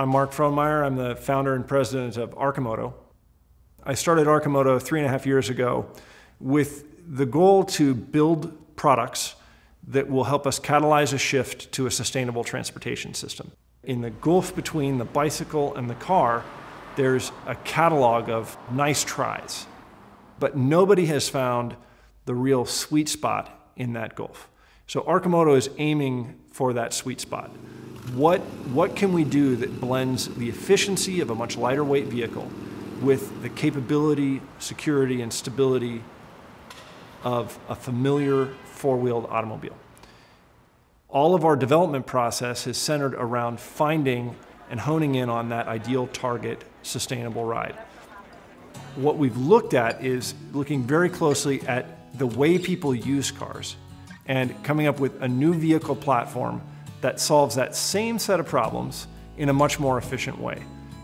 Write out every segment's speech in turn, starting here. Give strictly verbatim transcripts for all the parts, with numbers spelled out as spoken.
I'm Mark Frohnmayer. I'm the founder and president of Arcimoto. I started Arcimoto three and a half years ago with the goal to build products that will help us catalyze a shift to a sustainable transportation system. In the gulf between the bicycle and the car, there's a catalog of nice tries, but nobody has found the real sweet spot in that gulf. So Arcimoto is aiming for that sweet spot. What, what can we do that blends the efficiency of a much lighter weight vehicle with the capability, security, and stability of a familiar four-wheeled automobile? All of our development process is centered around finding and honing in on that ideal target sustainable ride. What we've looked at is looking very closely at the way people use cars and coming up with a new vehicle platform that solves that same set of problems in a much more efficient way.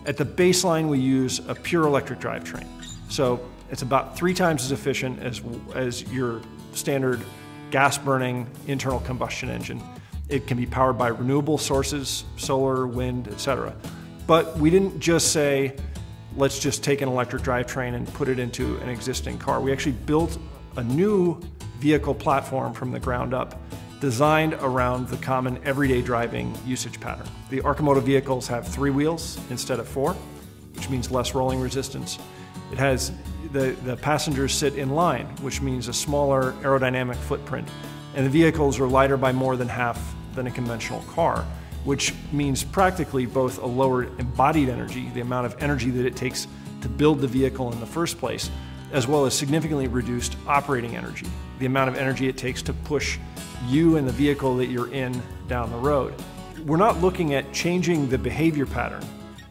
At the baseline, we use a pure electric drivetrain. So it's about three times as efficient as, as your standard gas-burning internal combustion engine. It can be powered by renewable sources, solar, wind, et cetera. But we didn't just say, let's just take an electric drivetrain and put it into an existing car. We actually built a new vehicle platform from the ground up, designed around the common everyday driving usage pattern. The Arcimoto vehicles have three wheels instead of four, which means less rolling resistance. It has the, the passengers sit in line, which means a smaller aerodynamic footprint. And the vehicles are lighter by more than half than a conventional car, which means practically both a lower embodied energy, the amount of energy that it takes to build the vehicle in the first place, as well as significantly reduced operating energy, the amount of energy it takes to push you and the vehicle that you're in down the road. We're not looking at changing the behavior pattern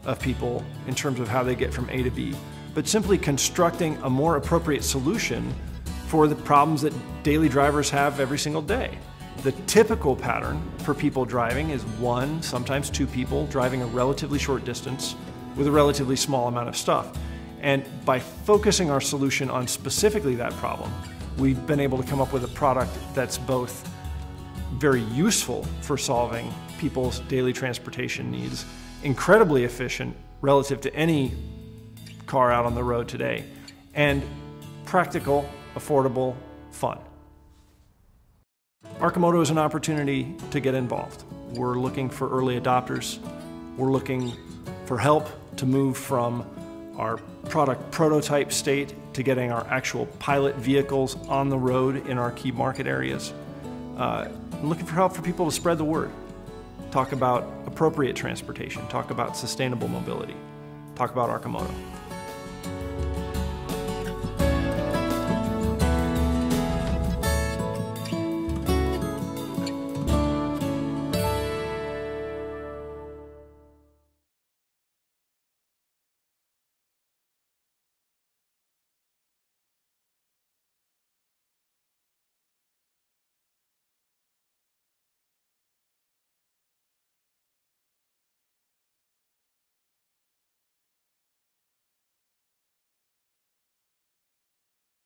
of people in terms of how they get from A to B, but simply constructing a more appropriate solution for the problems that daily drivers have every single day. The typical pattern for people driving is one, sometimes two people driving a relatively short distance with a relatively small amount of stuff. And by focusing our solution on specifically that problem, we've been able to come up with a product that's both very useful for solving people's daily transportation needs, incredibly efficient relative to any car out on the road today, and practical, affordable, fun. Arcimoto is an opportunity to get involved. We're looking for early adopters. We're looking for help to move from our product prototype state to getting our actual pilot vehicles on the road in our key market areas. Uh, I'm looking for help for people to spread the word. Talk about appropriate transportation. Talk about sustainable mobility. Talk about Arcimoto.